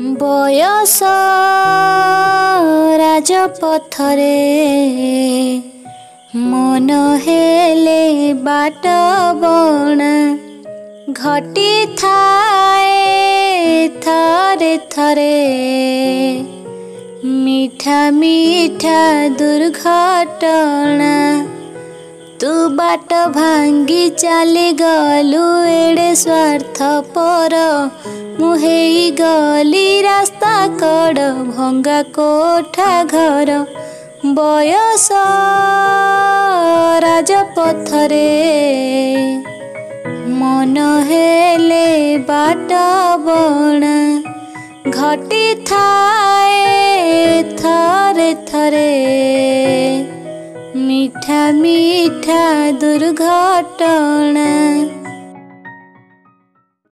बयस राजपथरे मन हेले बाट बणा घटी थाए थरे थरे मीठा मीठा दुर्घटना तू बाट भांगी चली गलु एड़े स्वार्थ पर मुहेई गली रास्ता कड़ भंगा कोठा घर बयस राजपथरे मन हेले बाट बणा घटी थाए थरे थरे मीठा मीठा दुर्घटना।